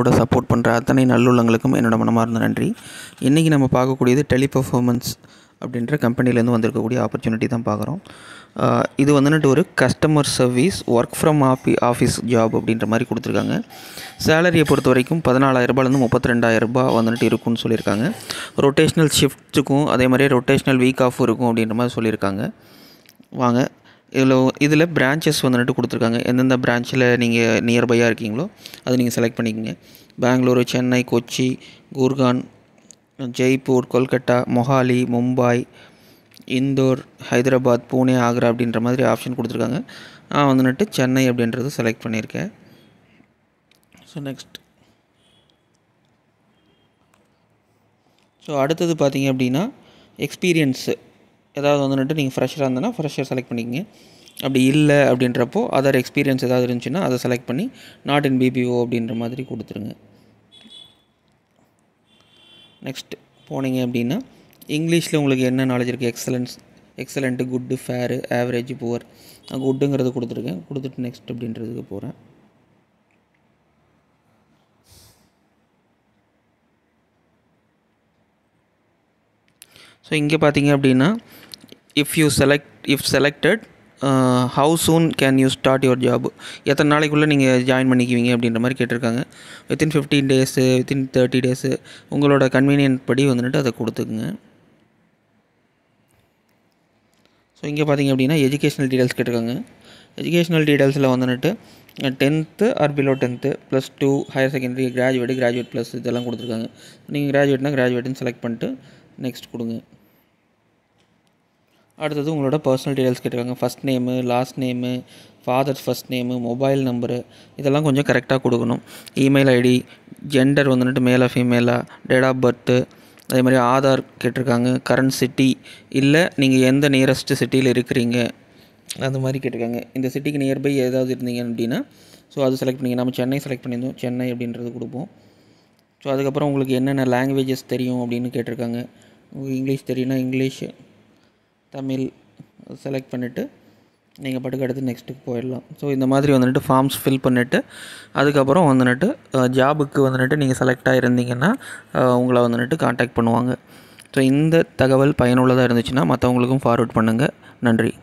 கூட சப்போர்ட் பண்ணுற அத்தனை நல்லுள்ளங்களுக்கும் என்னோட மனமார்ந்த நன்றி. இன்றைக்கி நம்ம பார்க்கக்கூடியது டெலிபர்ஃபார்மன்ஸ் அப்படின்ற கம்பெனிலேருந்து வந்திருக்கக்கூடிய ஆப்பர்ச்சுனிட்டி தான் பார்க்குறோம். இது வந்துட்டு ஒரு customer service work from office job அப்படின்ற மாதிரி கொடுத்துருக்காங்க. சேலரியை பொறுத்த வரைக்கும் 14,000 ரூபாயிலேருந்து 32,000 ரூபா வந்துட்டு இருக்குன்னு சொல்லியிருக்காங்க. ரொட்டேஷ்னல் ஷிஃப்ட்டுக்கும் அதே மாதிரி ரொட்டேஷ்னல் வீக் ஆஃப் இருக்கும் அப்படின்ற மாதிரி சொல்லியிருக்காங்க. வாங்க இதில் பிரான்ச்சஸ் வந்துட்டு கொடுத்துருக்காங்க. எந்தெந்த பிரான்ச்சில் நீங்கள் நியர்பையாக இருக்கீங்களோ அதை நீங்கள் செலக்ட் பண்ணிக்கோங்க. பெங்களூரு, சென்னை, கொச்சி, குர்கான், ஜெய்ப்பூர், கொல்கட்டா, மொஹாலி, மும்பாய், இந்தோர், ஹைதராபாத், பூனே, ஆக்ரா அப்படின்ற மாதிரி ஆப்ஷன் கொடுத்துருக்காங்க. நான் வந்துட்டு சென்னை அப்படின்றது செலக்ட் பண்ணியிருக்கேன். ஸோ நெக்ஸ்ட் அடுத்தது பார்த்திங்க அப்படின்னா எக்ஸ்பீரியன்ஸு ஏதாவது வந்துட்டு நீங்கள் ஃப்ரெஷராக இருந்ததுன்னா ஃப்ரெஷர் செலக்ட் பண்ணிக்கங்க. அப்படி இல்லை அப்படின்றப்போ அதர் எக்ஸ்பீரியன்ஸ் ஏதாவது இருந்துச்சுன்னா அதை செலக்ட் பண்ணி நாட் இன் பிபிஓ அப்படின்ற மாதிரி கொடுத்துருங்க. நெக்ஸ்ட் போனீங்க அப்படின்னா இங்கிலீஷில் உங்களுக்கு என்ன நாலேஜ் இருக்குது, excellent, good, fair, average, poor. நான் குட்டுங்கிறது கொடுத்துருக்கேன். கொடுத்துட்டு நெக்ஸ்ட் அப்படின்றதுக்கு போகிறேன். ஸோ இங்கே பார்த்தீங்க அப்படின்னா if selected how soon can you start your job, எத்தனை நாளைக்குள்ளே நீங்கள் ஜாயின் பண்ணிக்குவீங்க அப்படின்ற மாதிரி கேட்டிருக்காங்க. வித்தின் 15 டேஸு, வித்தின் 30 டேஸு, உங்களோட கன்வீனியன்ட் படி வந்துட்டு அதை கொடுத்துக்குங்க. ஸோ இங்கே பார்த்தீங்க அப்படின்னா எஜுகேஷ்னல் டீடைல்ஸ் கேட்டிருக்காங்க. எஜுகேஷ்னல் டீடைல்ஸில் வந்துட்டு 10th or below 10th, +2, higher secondary, graduate plus இதெல்லாம் கொடுத்துருக்காங்க. நீங்கள் கிராஜுவேட்னா கிராஜுவேட்டுன்னு செலக்ட் பண்ணிட்டு நெக்ஸ்ட் கொடுங்க. அடுத்தது உங்களோட பர்சனல் டீடைல்ஸ் கேட்டிருக்காங்க. First name, last name, father's first name, mobile number இதெல்லாம் கொஞ்சம் கரெக்டாக கொடுக்கணும். இமெயில் ஐடி, ஜெண்டர் வந்துட்டு மேலாக ஃபீமேலாக, டேட் ஆஃப் பர்த்து, அதே மாதிரி ஆதார் கேட்டிருக்காங்க. கரண்ட் சிட்டி இல்லை நீங்கள் எந்த நியரஸ்ட்டு சிட்டியில் இருக்கிறீங்க அந்த மாதிரி கேட்டிருக்காங்க. இந்த சிட்டிக்கு நியர்பை ஏதாவது இருந்தீங்க அப்படின்னா ஸோ அது செலக்ட் பண்ணிங்க. நம்ம சென்னை செலக்ட் பண்ணியிருந்தோம், சென்னை அப்படின்றது கொடுப்போம். ஸோ அதுக்கப்புறம் உங்களுக்கு என்னென்ன லாங்குவேஜஸ் தெரியும் அப்படின்னு கேட்டிருக்காங்க. உங்களுக்கு இங்கிலீஷ் தெரியும்னா இங்கிலீஷு, தமிழ் செலக்ட் பண்ணிவிட்டு நீங்கள் பாட்டுக்கு அடுத்து நெக்ஸ்ட்டுக்கு போயிடலாம். ஸோ இந்த மாதிரி வந்துட்டு ஃபார்ம்ஸ் ஃபில் பண்ணிவிட்டு அதுக்கப்புறம் வந்துட்டு ஜாபுக்கு வந்துட்டு நீங்கள் செலக்டாக இருந்தீங்கன்னா உங்களை வந்துட்டு காண்டாக்ட் பண்ணுவாங்க. ஸோ இந்த தகவல் பயனுள்ளதாக இருந்துச்சுன்னா மற்றவங்களுக்கும் ஃபார்வர்ட் பண்ணுங்கள். நன்றி.